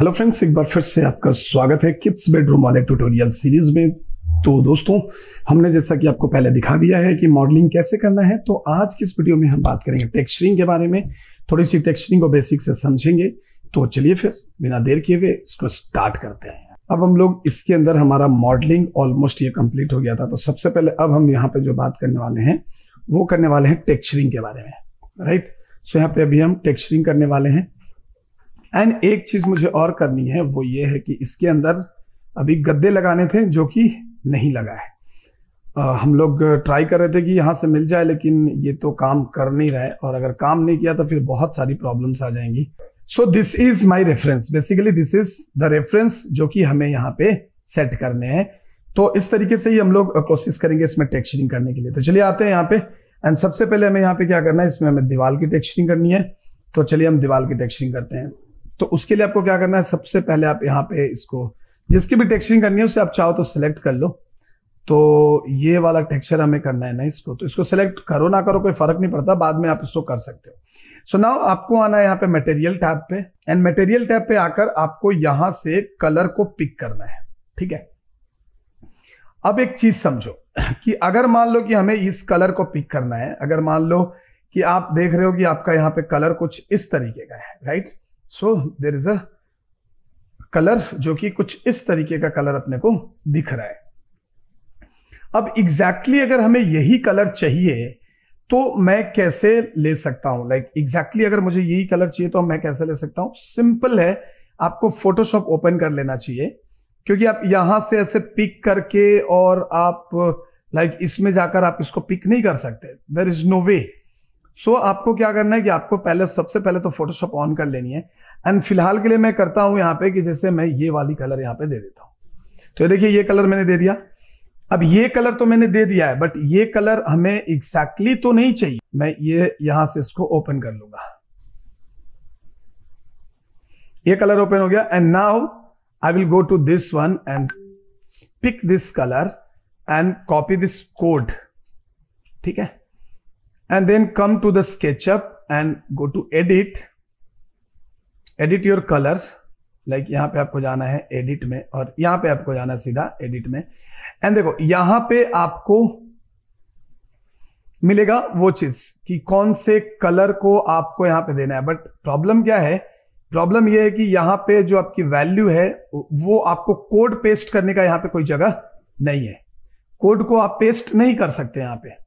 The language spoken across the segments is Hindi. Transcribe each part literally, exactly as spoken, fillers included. हेलो फ्रेंड्स, एक बार फिर से आपका स्वागत है किड्स बेडरूम वाले ट्यूटोरियल सीरीज में। तो दोस्तों, हमने जैसा कि आपको पहले दिखा दिया है कि मॉडलिंग कैसे करना है, तो आज की इस वीडियो में हम बात करेंगे टेक्सचरिंग के बारे में। थोड़ी सी टेक्सचरिंग को बेसिक से समझेंगे। तो चलिए फिर बिना देर किए हुए इसको स्टार्ट करते हैं। अब हम लोग इसके अंदर हमारा मॉडलिंग ऑलमोस्ट ये कम्प्लीट हो गया था। तो सबसे पहले अब हम यहाँ पे जो बात करने वाले हैं वो करने वाले हैं टेक्सचरिंग के बारे में, राइट। सो यहाँ पे अभी हम टेक्सचरिंग करने वाले हैं। एंड एक चीज मुझे और करनी है, वो ये है कि इसके अंदर अभी गद्दे लगाने थे जो कि नहीं लगा है। आ, हम लोग ट्राई कर रहे थे कि यहाँ से मिल जाए, लेकिन ये तो काम कर नहीं रहा है, और अगर काम नहीं किया तो फिर बहुत सारी प्रॉब्लम्स आ जाएंगी। So this is my reference, basically this is the reference जो कि हमें यहाँ पे सेट करने हैं। तो इस तरीके से ही हम लोग कोशिश करेंगे इसमें टेक्सचरिंग करने के लिए। तो चलिए आते हैं यहाँ पे। एंड सबसे पहले हमें यहाँ पे क्या करना है, इसमें हमें दीवार की टेक्सचरिंग करनी है। तो चलिए हम दीवार की टेक्सचरिंग करते हैं। तो उसके लिए आपको क्या करना है, सबसे पहले आप यहाँ पे इसको जिसकी भी टेक्सचरिंग करनी है उसे आप चाहो तो सिलेक्ट कर लो। तो ये वाला टेक्सचर हमें करना है ना, इसको तो इसको सिलेक्ट करो ना करो कोई फर्क नहीं पड़ता, बाद में आप इसको कर सकते हो। सो नाउ आपको आना है यहाँ पे मटेरियल टैब पे। एंड मटेरियल टैब पे आकर आपको यहाँ से कलर को पिक करना है, ठीक है। अब एक चीज समझो कि अगर मान लो कि हमें इस कलर को पिक करना है, अगर मान लो कि आप देख रहे हो कि आपका यहाँ पे कलर कुछ इस तरीके का है, right. So there is a colour जो कि कुछ इस तरीके का कलर अपने को दिख रहा है। अब एग्जैक्टली exactly अगर हमें यही कलर चाहिए तो मैं कैसे ले सकता हूं, लाइक like, एग्जैक्टली exactly अगर मुझे यही कलर चाहिए तो मैं कैसे ले सकता हूं। सिंपल है, आपको फोटोशॉप ओपन कर लेना चाहिए, क्योंकि आप यहां से ऐसे पिक करके और आप लाइक like, इसमें जाकर आप इसको पिक नहीं कर सकते, there is no way. So so, आपको क्या करना है कि आपको पहले सबसे पहले तो फोटोशॉप ऑन कर लेनी है। एंड फिलहाल के लिए मैं करता हूं यहाँ पे कि जैसे मैं ये वाली कलर यहाँ पे दे देता हूं। तो देखिए ये कलर मैंने दे दिया। अब ये कलर तो मैंने दे दिया है, बट ये कलर हमें एग्जैक्टली तो नहीं चाहिए। मैं ये यहां से इसको ओपन कर लूंगा, ये कलर ओपन हो गया। And now I will go to this one and pick this colour and copy this code, ठीक है। And then come to the sketchup and go to edit, edit your color, like यहाँ पे आपको जाना है edit में, और यहाँ पे आपको जाना है सीधा edit में। and देखो यहाँ पे आपको मिलेगा वो चीज कि कौन से कलर को आपको यहाँ पे देना है। बट प्रॉब्लम क्या है, प्रॉब्लम ये है कि यहाँ पे जो आपकी वैल्यू है वो आपको कोड पेस्ट करने का यहाँ पे कोई जगह नहीं है, कोड को आप पेस्ट नहीं कर सकते यहाँ पे,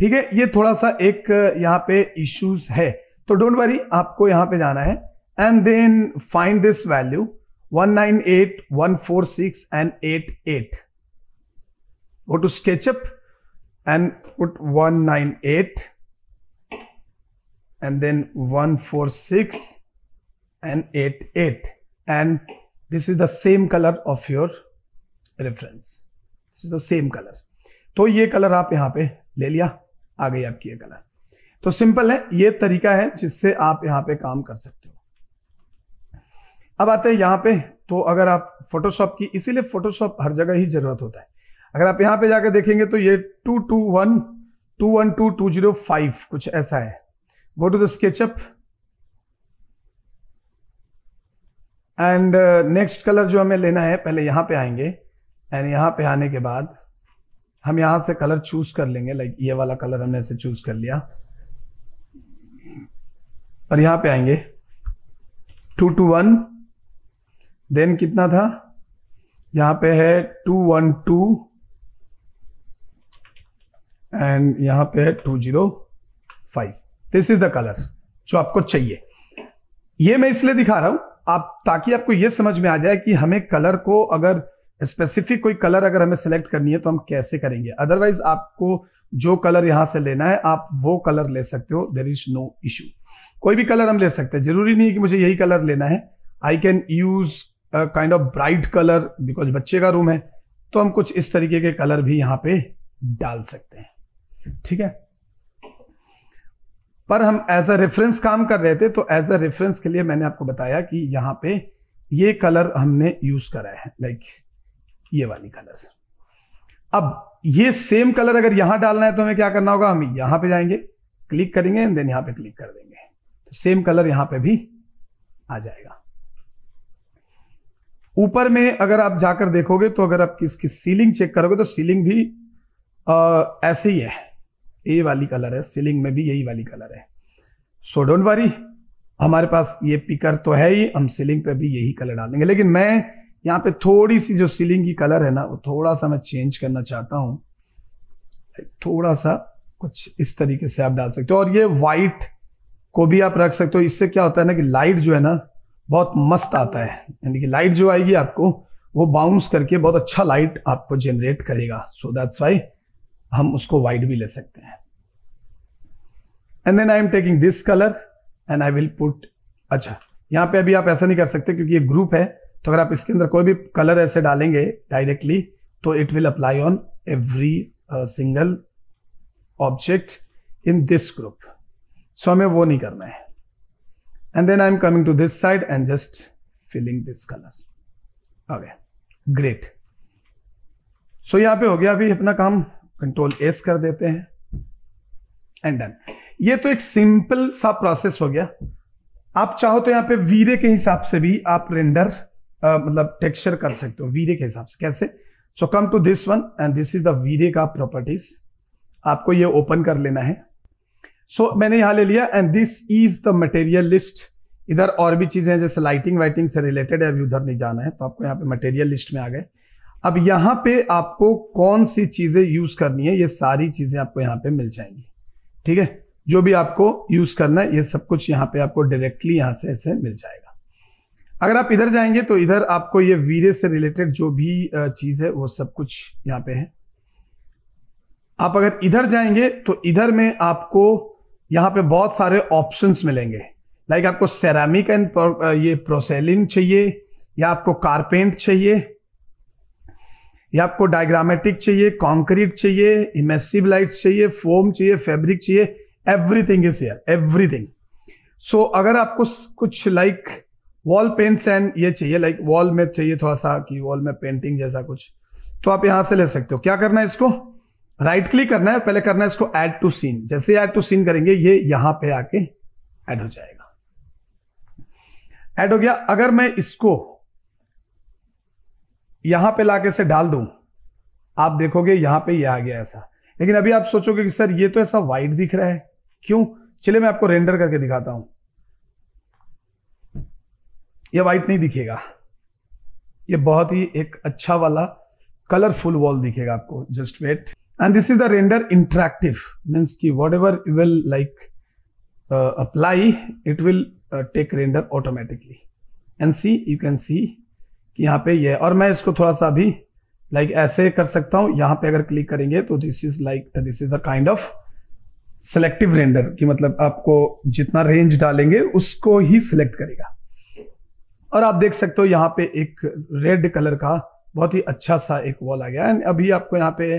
ठीक है। ये थोड़ा सा एक यहाँ पे इश्यूज है, तो डोंट वरी, आपको यहाँ पे जाना है and then find this value one nine eight one four six and eight eight, go to SketchUp and put one nine eight and then one four six and eight eight, and this is the same colour of your reference, this is the same colour. तो ये कलर आप यहाँ पे ले लिया, आ गई आपकी ये कलर। तो सिंपल है, ये तरीका है जिससे आप यहां पे काम कर सकते हो। अब आते हैं यहां पे। तो अगर आप फोटोशॉप की, इसीलिए फोटोशॉप हर जगह ही जरूरत होता है। अगर आप यहां पे जाकर देखेंगे तो ये two two one two one two two zero five कुछ ऐसा है। Go to the SketchUp and next colour जो हमें लेना है, पहले यहां पे आएंगे एंड यहां पे आने के बाद हम यहां से कलर चूज कर लेंगे। लाइक ये वाला कलर हमने ऐसे चूज कर लिया, और यहां पे आएंगे टू टू वन, देन कितना था यहां पे है टू वन टू, एंड यहां पे है two zero five. This is the colour जो आपको चाहिए। ये मैं इसलिए दिखा रहा हूं आप, ताकि आपको ये समझ में आ जाए कि हमें कलर को, अगर स्पेसिफिक कोई कलर अगर हमें सिलेक्ट करनी है तो हम कैसे करेंगे। अदरवाइज आपको जो कलर यहां से लेना है आप वो कलर ले सकते हो, देयर इज नो इश्यू। कोई भी कलर हम ले सकते हैं, जरूरी नहीं है कि मुझे यही कलर लेना है। I can use kind of bright colour because बच्चे का रूम है, तो हम कुछ इस तरीके के कलर भी यहां पे डाल सकते हैं, ठीक है। पर हम एज अ रेफरेंस काम कर रहे थे, तो एज अ रेफरेंस के लिए मैंने आपको बताया कि यहाँ पे ये कलर हमने यूज करा है, लाइक like, ये वाली कलर। अब ये सेम कलर अगर यहां डालना है तो हमें क्या करना होगा, हम यहां पे जाएंगे, क्लिक करेंगे एंड देन यहां पे क्लिक कर देंगे, तो सेम कलर यहां पे भी आ जाएगा। ऊपर में अगर आप जाकर देखोगे तो अगर आप इसकी सीलिंग चेक करोगे तो सीलिंग भी आ, ऐसे ही है, ये वाली कलर है, सीलिंग में भी यही वाली कलर है। सो डोंट वरी, हमारे पास ये पिकर तो है ही, हम सीलिंग पे भी यही कलर डालेंगे। लेकिन मैं यहाँ पे थोड़ी सी जो सीलिंग की कलर है ना वो थोड़ा सा मैं चेंज करना चाहता हूँ, थोड़ा सा कुछ इस तरीके से आप डाल सकते हो। और ये व्हाइट को भी आप रख सकते हो, इससे क्या होता है ना कि लाइट जो है ना बहुत मस्त आता है, यानी कि लाइट जो आएगी आपको वो बाउंस करके बहुत अच्छा लाइट आपको जनरेट करेगा। सो दैट्स व्हाई हम उसको व्हाइट भी ले सकते हैं। And then I am taking this colour and I will put, अच्छा यहाँ पे अभी आप ऐसा नहीं कर सकते क्योंकि ये ग्रुप है, तो अगर आप इसके अंदर कोई भी कलर ऐसे डालेंगे डायरेक्टली तो it will apply on every single object in this group. So हमें वो नहीं करना है। And then I am coming to this side and just filling this colour. Okay great. So यहाँ पे हो गया अभी अपना काम, कंट्रोल एस कर देते हैं एंड डन। ये तो एक सिंपल सा प्रोसेस हो गया। आप चाहो तो यहाँ पे वी रे के हिसाब से भी आप रेंडर आ, मतलब टेक्सचर कर सकते हो वी रे के हिसाब से। कैसे? So come to this one and this is the we रे का प्रॉपर्टीज। आपको ये ओपन कर लेना है। सो so, मैंने यहाँ ले लिया and this is the material list. इधर और भी चीजें जैसे लाइटिंग वाइटिंग से रिलेटेड है, अभी उधर नहीं जाना है, तो आपको यहाँ पे मटेरियल लिस्ट में आ गए। अब यहाँ पे आपको कौन सी चीजें यूज करनी है ये सारी चीजें आपको यहाँ पे मिल जाएंगी। ठीक है, जो भी आपको यूज करना है ये सब कुछ यहाँ पे आपको डायरेक्टली यहाँ से ऐसे मिल जाएगा। अगर आप इधर जाएंगे तो इधर आपको ये वी रे से रिलेटेड जो भी चीज है वो सब कुछ यहाँ पे है। आप अगर इधर जाएंगे तो इधर में आपको यहाँ पे बहुत सारे ऑप्शंस मिलेंगे। लाइक आपको सेरामिक एंड ये प्रोसेलिन चाहिए, या आपको कारपेंट चाहिए, या आपको डायग्रामेटिक चाहिए, कंक्रीट चाहिए, इमर्सिव लाइट्स चाहिए, फोम चाहिए, फैब्रिक चाहिए, everything is here, everything. So अगर आपको कुछ लाइक वॉल पेंट्स एंड ये चाहिए, लाइक वॉल में चाहिए थोड़ा सा कि वॉल में पेंटिंग जैसा कुछ, तो आप यहां से ले सकते हो। क्या करना है, इसको राइट क्लिक करना है, पहले करना है इसको ऐड टू सीन। जैसे ऐड टू सीन करेंगे ये यहां पे आके ऐड हो जाएगा। ऐड हो गया। अगर मैं इसको यहां पे लाके से डाल दूं, आप देखोगे यहां पे ये आ गया ऐसा। लेकिन अभी आप सोचोगे कि सर ये तो ऐसा वाइट दिख रहा है, क्यों? चलिए मैं आपको रेंडर करके दिखाता हूं। ये वाइट नहीं दिखेगा, ये बहुत ही एक अच्छा वाला कलरफुल वॉल दिखेगा आपको। Just wait. And this is the render interactive, means की whatever you will like apply it will take render automatically. And see you can see कि यहाँ पे ये है। और मैं इसको थोड़ा सा भी लाइक like, ऐसे कर सकता हूं। यहाँ पे अगर क्लिक करेंगे तो this is like this is a kind of selective render, कि मतलब आपको जितना रेंज डालेंगे उसको ही सिलेक्ट करेगा। और आप देख सकते हो यहाँ पे एक रेड कलर का बहुत ही अच्छा सा एक वॉल आ गया। एंड अभी आपको यहाँ पे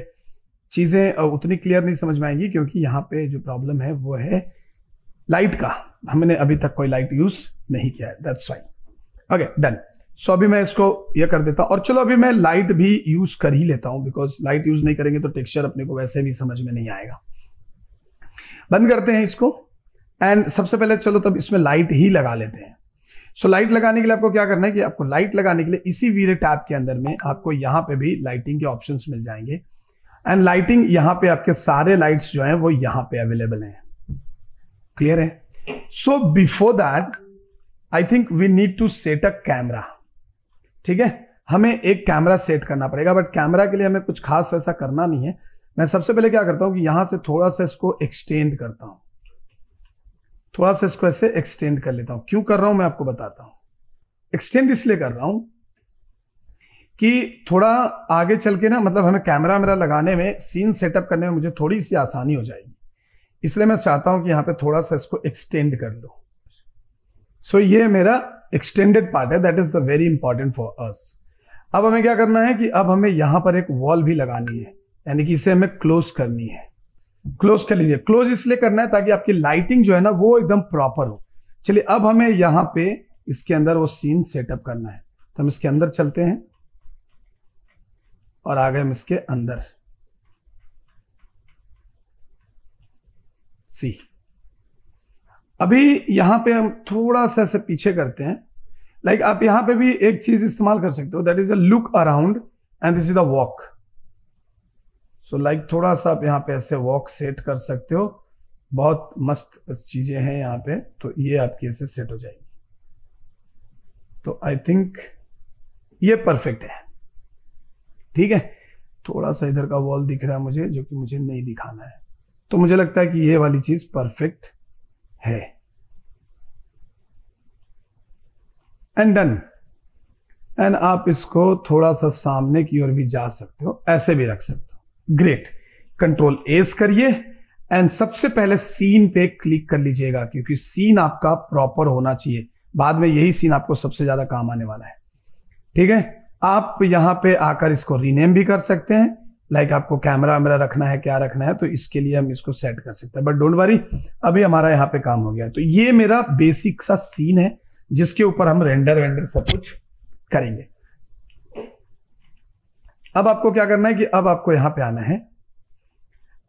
चीजें उतनी क्लियर नहीं समझ में आएंगी क्योंकि यहाँ पे जो प्रॉब्लम है वो है लाइट का, हमने अभी तक कोई लाइट यूज नहीं किया है, that's why. Okay done. So so, अभी मैं इसको ये कर देता हूं। और चलो अभी मैं लाइट भी यूज कर ही लेता हूं, बिकॉज लाइट यूज नहीं करेंगे तो टेक्सचर अपने को वैसे भी समझ में नहीं आएगा। बंद करते हैं इसको। एंड सबसे पहले चलो तब इसमें लाइट ही लगा लेते हैं। सो so, लाइट लगाने के लिए आपको क्या करना है कि आपको लाइट लगाने के लिए इसी वी रे टैब के अंदर में आपको यहाँ पे भी लाइटिंग के ऑप्शन मिल जाएंगे। एंड लाइटिंग यहाँ पे आपके सारे लाइट्स जो है वो यहाँ पे अवेलेबल है। क्लियर है? So before that I think we need to set a camera. ठीक है, हमें एक कैमरा सेट करना पड़ेगा, बट कैमरा के लिए हमें कुछ खास वैसा करना नहीं है। मैं सबसे पहले क्या करता हूं कि यहां से थोड़ा सा इसको एक्सटेंड करता हूं, थोड़ा सा इसको ऐसे एक्सटेंड कर लेता हूं। क्यों कर रहा हूं मैं आपको बताता हूं। एक्सटेंड इसलिए कर रहा हूं कि थोड़ा आगे चल के ना, मतलब हमें कैमरा मेरा लगाने में, सीन सेटअप करने में मुझे थोड़ी सी आसानी हो जाएगी, इसलिए मैं चाहता हूं कि यहां पर थोड़ा सा इसको एक्सटेंड कर लो। सो so, ये मेरा एक्सटेंडेड पार्ट है, that is the very important for us. अब हमें क्या करना है कि अब हमें यहां पर एक वॉल भी लगानी है, यानी कि इसे हमें क्लोज करनी है। क्लोज कर लीजिए। क्लोज इसलिए करना है ताकि आपकी लाइटिंग जो है ना वो एकदम प्रॉपर हो। चलिए अब हमें यहाँ पे इसके अंदर वो सीन सेटअप करना है, तो हम इसके अंदर चलते हैं और आ गए हम इसके अंदर। सी अभी यहाँ पे हम थोड़ा सा ऐसे पीछे करते हैं। लाइक like, आप यहाँ पे भी एक चीज इस्तेमाल कर सकते हो, that is a look around and this is a walk. So like थोड़ा सा आप यहाँ पे ऐसे वॉक सेट कर सकते हो, बहुत मस्त चीजें हैं यहाँ पे, तो ये आपकी ऐसे सेट हो जाएगी। तो आई थिंक ये परफेक्ट है, ठीक है। थोड़ा सा इधर का वॉल दिख रहा है मुझे, जो कि मुझे नहीं दिखाना है, तो मुझे लगता है कि ये वाली चीज परफेक्ट है एंड डन। एंड आप इसको थोड़ा सा सामने की ओर भी जा सकते हो, ऐसे भी रख सकते हो, ग्रेट। कंट्रोल एस करिए एंड सबसे पहले सीन पे क्लिक कर लीजिएगा, क्योंकि सीन आपका प्रॉपर होना चाहिए। बाद में यही सीन आपको सबसे ज्यादा काम आने वाला है, ठीक है। आप यहां पे आकर इसको रीनेम भी कर सकते हैं, लाइक आपको कैमरा वैमरा रखना है, क्या रखना है, तो इसके लिए हम इसको सेट कर सकते हैं। बट डोंट वरी, अभी हमारा यहाँ पे काम हो गया। तो ये मेरा बेसिक सा सीन है जिसके ऊपर हम रेंडर वेंडर सब कुछ करेंगे। अब आपको क्या करना है कि अब आपको यहाँ पे आना है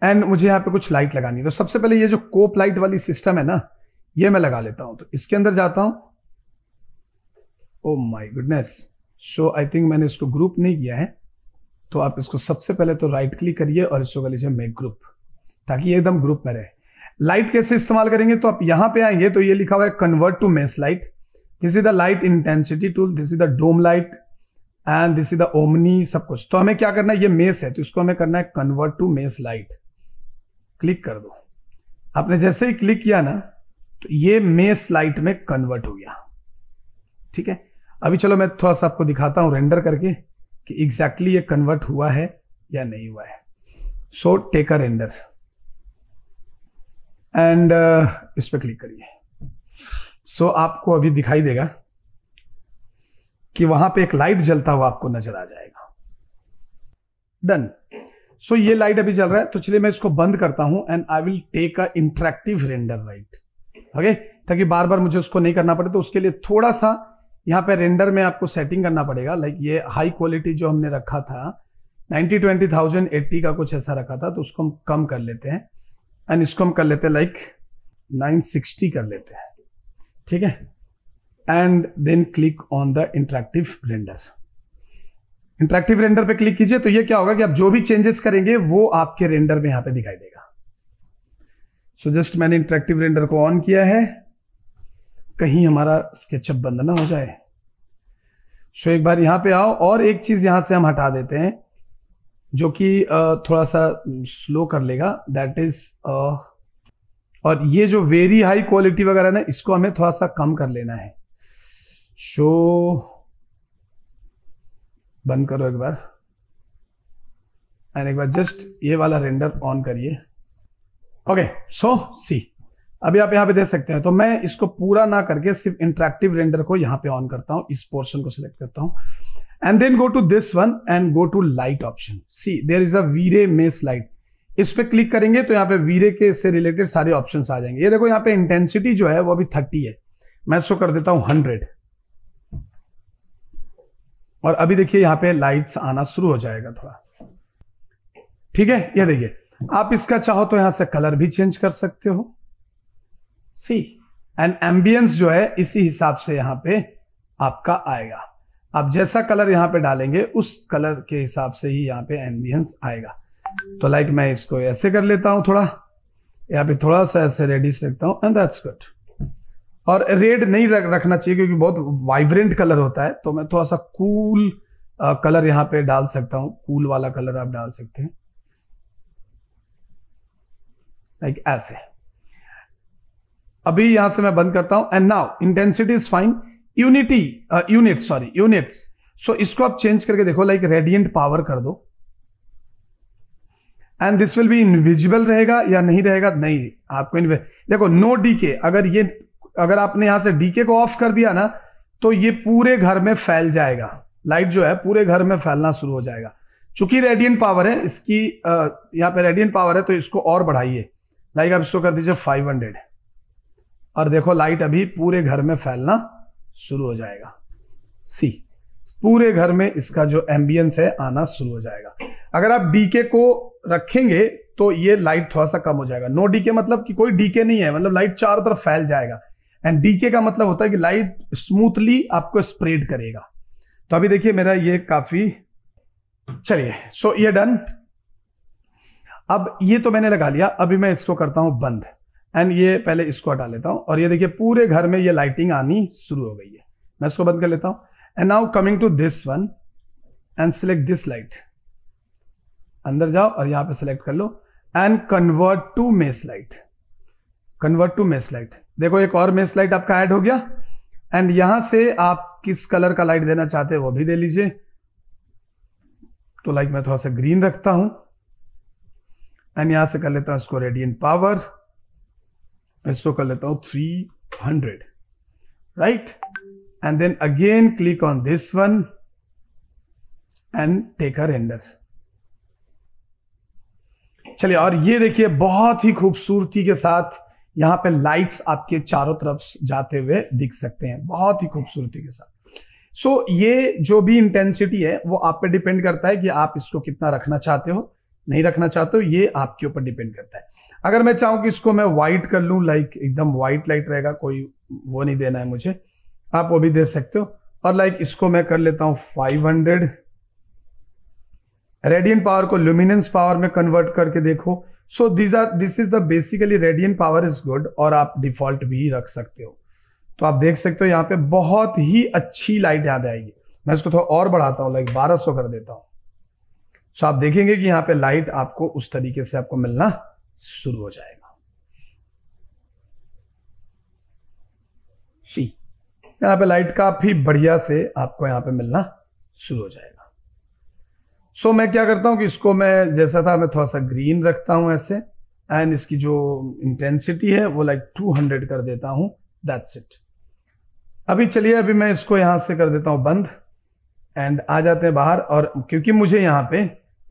एंड मुझे यहाँ पे कुछ लाइट लगानी है। तो सबसे पहले ये जो कोप लाइट वाली सिस्टम है ना, ये मैं लगा लेता हूं। तो इसके अंदर जाता हूं। ओ my goodness, so I think मैंने इसको ग्रुप नहीं किया है। तो आप इसको सबसे पहले तो राइट क्लिक करिए और इसको कर लीजिए मेक ग्रुप, ताकि ये एकदम ग्रुप में रहे। लाइट कैसे इस्तेमाल करेंगे, तो आप यहां पे आएंगे तो ये लिखा हुआ है convert to mesh light. This is the light intensity tool, this is the dome light and this is the omni, सब कुछ। तो हमें क्या करना है, ये मेस है तो इसको हमें करना है convert to mesh light. Click कर दो, आपने जैसे ही क्लिक किया ना तो ये मेस लाइट में कन्वर्ट हो गया, ठीक है। अभी चलो मैं थोड़ा सा आपको दिखाता हूं रेंडर करके कि एग्जैक्टली ये कन्वर्ट हुआ है या नहीं हुआ है। So take a render and इस पर क्लिक करिए। सो so, आपको अभी दिखाई देगा कि वहां पे एक लाइट जलता हुआ आपको नजर आ जाएगा। डन। सो so, ये लाइट अभी जल रहा है, तो चलिए मैं इसको बंद करता हूं and I will take a interactive render right, okay okay? ताकि बार बार मुझे उसको नहीं करना पड़े। तो उसके लिए थोड़ा सा यहाँ पे रेंडर में आपको सेटिंग करना पड़ेगा। लाइक ये हाई क्वालिटी जो हमने रखा था नाइनटी ट्वेंटी थाउजेंड एट्टी का कुछ ऐसा रखा था, तो उसको हम कम कर लेते हैं एंड इसको हम कर लेते हैं लाइक नाइन सिक्सटी कर लेते हैं, ठीक है। And then click on the interactive render. Interactive render पे क्लिक कीजिए, तो ये क्या होगा कि आप जो भी चेंजेस करेंगे वो आपके रेंडर में यहाँ पे दिखाई देगा। सो so जस्ट मैंने इंटरेक्टिव रेंडर को ऑन किया है, कहीं हमारा स्केचअप बंद ना हो जाए। सो so एक बार यहां पे आओ और एक चीज यहां से हम हटा देते हैं जो कि थोड़ा सा स्लो कर लेगा, दैट इज और ये जो वेरी हाई क्वालिटी वगैरह ना, इसको हमें थोड़ा सा कम कर लेना है। सो so, बंद करो एक बार एंड एक बार जस्ट ये वाला रेंडर ऑन करिए। ओके सो सी, अभी आप यहाँ पे देख सकते हैं। तो मैं इसको पूरा ना करके सिर्फ इंटरेक्टिव रेंडर को यहाँ पे ऑन करता हूँ, इस पोर्शन को सिलेक्ट करता हूँ and then go to this one and go to light option. See there is a V रे मेस लाइट, इस पे क्लिक करेंगे तो यहाँ पे वी रे के से रिलेटेड सारे ऑप्शंस आ जाएंगे। ये देखो यहाँ पे इंटेंसिटी जो है वो अभी थर्टी है, मैं इसको कर देता हूँ हंड्रेड और अभी देखिए यहाँ पे लाइट्स आना शुरू हो जाएगा थोड़ा, ठीक है। यह देखिए, आप इसका चाहो तो यहां से कलर भी चेंज कर सकते हो, सी एंड एम्बियंस जो है इसी हिसाब से यहां पे आपका आएगा। आप जैसा कलर यहां पे डालेंगे उस कलर के हिसाब से ही यहां पे एम्बियंस आएगा। तो लाइक मैं इसको ऐसे कर लेता हूं, थोड़ा यहाँ पे थोड़ा सा ऐसे रेडिश रखता हूं एंड दैट्स गुड। और रेड नहीं रख, रखना चाहिए क्योंकि बहुत वाइब्रेंट कलर होता है, तो मैं थोड़ा सा कूल कलर यहाँ पे डाल सकता हूँ। कूल वाला कलर आप डाल सकते हैं लाइक like ऐसे। अभी यहां से मैं बंद करता हूं and now intensity is fine. Unity unit sorry units, so इसको आप चेंज करके देखो, लाइक रेडियंट पावर कर दो and this will be invisible रहेगा या नहीं रहेगा, नहीं आपको देखो नो डीके। अगर ये अगर आपने यहां से डीके को ऑफ कर दिया ना तो ये पूरे घर में फैल जाएगा, लाइट जो है पूरे घर में फैलना शुरू हो जाएगा। चूंकि रेडियंट पावर है इसकी, यहाँ पे रेडियंट पावर है तो इसको और बढ़ाइए, लाइक आप इसको कर दीजिए फाइव हंड्रेड और देखो लाइट अभी पूरे घर में फैलना शुरू हो जाएगा। सी पूरे घर में इसका जो एम्बियंस है आना शुरू हो जाएगा। अगर आप डीके को रखेंगे तो ये लाइट थोड़ा सा कम हो जाएगा। नो डीके मतलब कि कोई डीके नहीं है, मतलब लाइट चारों तरफ फैल जाएगा। एंड डीके का मतलब होता है कि लाइट स्मूथली आपको स्प्रेड करेगा। तो अभी देखिए मेरा ये काफी, चलिए सो ये डन। अब ये तो मैंने लगा लिया, अभी मैं इसको करता हूं बंद एंड ये पहले इसको हटा लेता हूं और ये देखिए पूरे घर में ये लाइटिंग आनी शुरू हो गई है। मैं इसको बंद कर लेता हूं and now coming to this one and select this light, अंदर जाओ और यहां पे सिलेक्ट कर लो and convert to mesh light, convert to mesh light. देखो एक और मेस लाइट आपका ऐड हो गया एंड यहां से आप किस कलर का लाइट देना चाहते हैं वो भी दे लीजिए। तो लाइक मैं थोड़ा सा ग्रीन रखता हूं एंड यहां से कर लेता हूं इसको रेडियंट पावर, इसको कर लेता हूं three hundred, right. And then again click on this one and take a render. चलिए और ये देखिए बहुत ही खूबसूरती के साथ यहाँ पे लाइट्स आपके चारों तरफ जाते हुए दिख सकते हैं, बहुत ही खूबसूरती के साथ। सो so, ये जो भी इंटेंसिटी है वो आप पे डिपेंड करता है कि आप इसको कितना रखना चाहते हो, नहीं रखना चाहते हो, ये आपके ऊपर डिपेंड करता है। अगर मैं चाहूँ कि इसको मैं व्हाइट कर लूँ, लाइक एकदम व्हाइट लाइट रहेगा, कोई वो नहीं देना है मुझे, आप वो भी दे सकते हो। और लाइक इसको मैं कर लेता हूँ फाइव हंड्रेड। रेडियंट पावर को ल्यूमिनेंस पावर में कन्वर्ट करके देखो। So this are this is the basically radiant power is good और आप डिफॉल्ट भी रख सकते हो। तो आप देख सकते हो यहाँ पे बहुत ही अच्छी लाइट यहाँ पे आएगी। मैं इसको थोड़ा और बढ़ाता हूँ, लाइक बारह सौ कर देता हूँ। सो आप देखेंगे कि यहाँ पे लाइट आपको उस तरीके से आपको मिलना शुरू हो जाएगा। सी यहाँ पे लाइट काफी बढ़िया से आपको यहाँ पे मिलना शुरू हो जाएगा। सो so, मैं क्या करता हूँ कि इसको मैं जैसा था मैं थोड़ा सा ग्रीन रखता हूँ ऐसे एंड इसकी जो इंटेंसिटी है वो लाइक टू हंड्रेड कर देता हूँ, दैट्स इट। अभी चलिए अभी मैं इसको यहाँ से कर देता हूँ बंद एंड आ जाते हैं बाहर। और क्योंकि मुझे यहाँ पे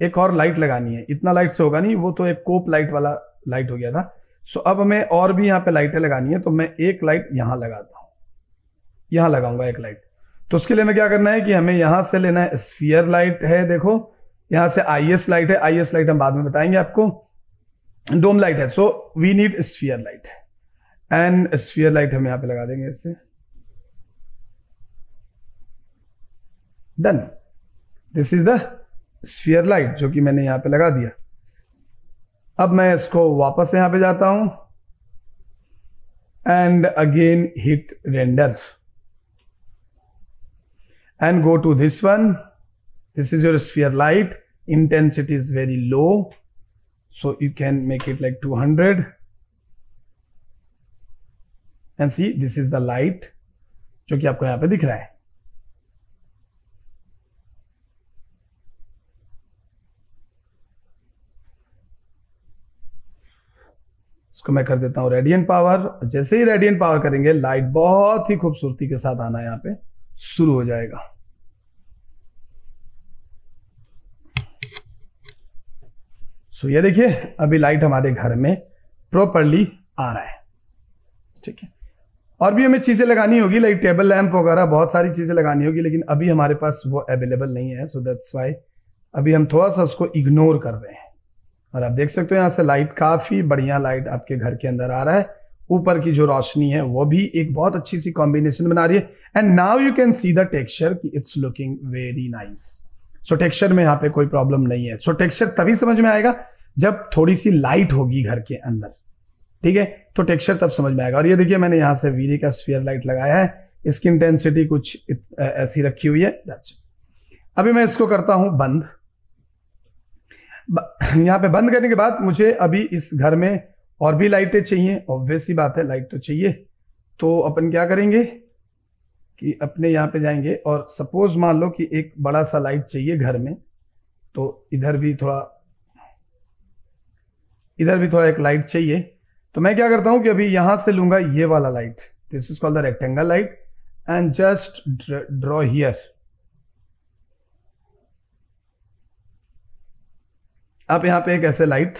एक और लाइट लगानी है, इतना लाइट से होगा नहीं, वो तो एक कोप लाइट वाला लाइट हो गया था। सो so, अब हमें और भी यहाँ पे लाइटें लगानी है, तो मैं एक लाइट यहाँ लगाता हूँ, यहाँ लगाऊंगा एक लाइट। तो उसके लिए हमें क्या करना है कि हमें यहाँ से लेना है स्फीयर लाइट है, देखो यहाँ से आईएस लाइट है, आईएस लाइट हम बाद में बताएंगे आपको, डोम लाइट है। So we need sphere light and sphere light हम यहाँ पे लगा देंगे ऐसे, done. This is the sphere light जो कि मैंने यहाँ पे लगा दिया। अब मैं इसको वापस यहाँ पे जाता हूं and again hit render and go to this one. This is your sphere light, intensity is very low, so you can make it like two hundred and see this is the light जो कि आपको यहां पे दिख रहा है। इसको मैं कर देता हूं रेडियंट पावर। जैसे ही रेडियंट पावर करेंगे लाइट बहुत ही खूबसूरती के साथ आना यहां पे शुरू हो जाएगा। सो so, ये देखिए अभी लाइट हमारे घर में प्रॉपरली आ रहा है, ठीक है। और भी हमें चीजें लगानी होगी, लाइक टेबल लैंप वगैरह बहुत सारी चीजें लगानी होगी, लेकिन अभी हमारे पास वो अवेलेबल नहीं है। सो दैट्स व्हाई अभी हम थोड़ा सा उसको इग्नोर कर रहे हैं। और आप देख सकते हो यहाँ से लाइट, काफी बढ़िया लाइट आपके घर के अंदर आ रहा है। ऊपर की जो रोशनी है वो भी एक बहुत अच्छी सी कॉम्बिनेशन बना रही है। And now you can see the texture, it's looking very nice. So texture में यहाँ पे कोई प्रॉब्लम नहीं है। सो so, टेक्सचर तभी समझ में आएगा जब थोड़ी सी लाइट होगी घर के अंदर, ठीक है। तो टेक्सचर तब समझ में आएगा। और ये देखिए मैंने यहाँ से वीरे का स्फीयर लाइट लगाया है, इसकी इंटेंसिटी कुछ ऐसी रखी हुई है, दैट्स। अभी मैं इसको करता हूं बंद। यहाँ पे बंद करने के बाद मुझे अभी इस घर में और भी लाइटें चाहिए, ऑब्वियस ही बात है, लाइट तो चाहिए। तो अपन क्या करेंगे कि अपने यहाँ पे जाएंगे और सपोज मान लो कि एक बड़ा सा लाइट चाहिए घर में, तो इधर भी थोड़ा इधर भी थोड़ा एक लाइट चाहिए। तो मैं क्या करता हूँ कि अभी यहाँ से लूंगा ये वाला light, this is called the rectangle light and just draw here. आप यहाँ पे एक ऐसे लाइट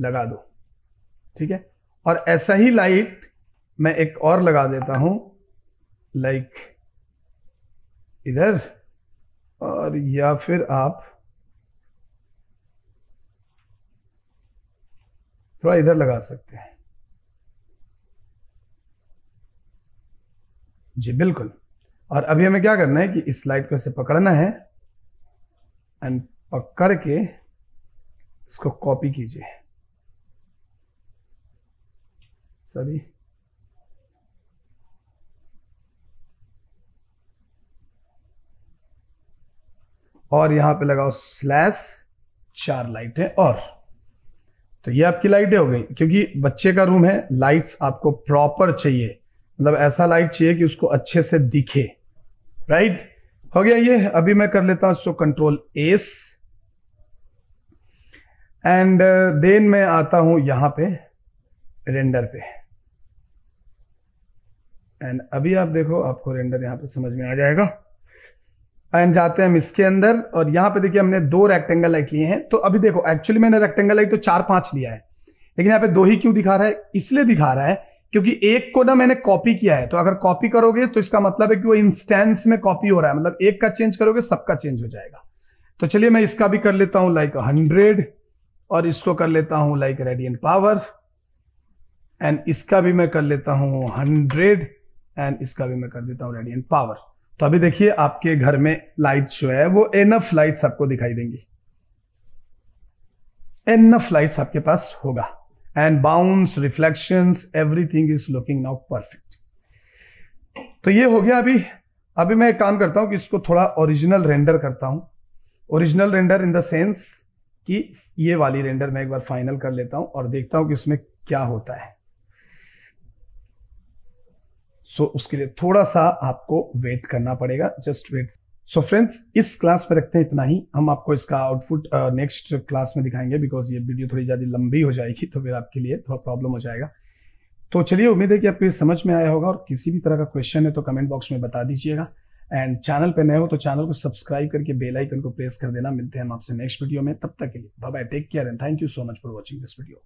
लगा दो, ठीक है। और ऐसा ही लाइट मैं एक और लगा देता हूं, लाइक इधर, और या फिर आप थोड़ा इधर लगा सकते हैं, जी बिल्कुल। और अभी हमें क्या करना है कि इस स्लाइड को ऐसे पकड़ना है एंड पकड़ के इसको कॉपी कीजिए सभी। और यहां पे लगाओ स्लैश चार लाइटें और, तो ये आपकी लाइटें हो गई। क्योंकि बच्चे का रूम है, लाइट्स आपको प्रॉपर चाहिए, मतलब ऐसा लाइट चाहिए कि उसको अच्छे से दिखे। राइट, हो गया ये। अभी मैं कर लेता हूं इसको कंट्रोल एस एंड देन मैं आता हूं यहां पे रेंडर पे एंड अभी आप देखो आपको रेंडर यहां पे समझ में आ जाएगा। एंड जाते हैं हम इसके अंदर और यहां पे देखिए हमने दो रेक्टेंगल लाइट लिए हैं। तो अभी देखो एक्चुअली मैंने रेक्टेंगल लाइट तो चार पांच लिया है, लेकिन यहाँ पे दो ही क्यों दिखा रहा है? इसलिए दिखा रहा है क्योंकि एक को ना मैंने कॉपी किया है। तो अगर कॉपी करोगे तो इसका मतलब है कि वो इंस्टेंस में कॉपी हो रहा है, मतलब एक का चेंज करोगे सबका चेंज हो जाएगा। तो चलिए मैं इसका भी कर लेता हूं लाइक हंड्रेड और इसको कर लेता हूं लाइक रेडियंट पावर एंड इसका भी मैं कर लेता हूं हंड्रेड एंड इसका भी मैं कर देता हूं रेडियंट पावर। तो अभी देखिए आपके घर में लाइट्स जो है वो एनफ लाइट्स आपको दिखाई देंगी, एनफ लाइट्स आपके पास होगा and bounce reflections everything is looking now perfect. तो ये हो गया। अभी अभी मैं एक काम करता हूं कि इसको थोड़ा ओरिजिनल रेंडर करता हूं, original render in the sense कि ये वाली रेंडर मैं एक बार फाइनल कर लेता हूं और देखता हूं कि इसमें क्या होता है। सो so, उसके लिए थोड़ा सा आपको वेट करना पड़ेगा, जस्ट वेट। सो फ्रेंड्स, इस क्लास में रखते हैं इतना ही, हम आपको इसका आउटपुट नेक्स्ट क्लास में दिखाएंगे बिकॉज ये वीडियो थोड़ी ज़्यादा लंबी हो जाएगी तो फिर आपके लिए थोड़ा प्रॉब्लम हो जाएगा। तो चलिए, उम्मीद है कि आपको ये समझ में आया होगा और किसी भी तरह का क्वेश्चन है तो कमेंट बॉक्स में बता दीजिएगा एंड चैनल पर नए हो तो चैनल को सब्सक्राइब करके बेल आइकन को प्रेस कर देना। मिलते हैं हम आपसे नेक्स्ट वीडियो में, तब तक के लिए bye bye, take care and thank you so much for watching this video.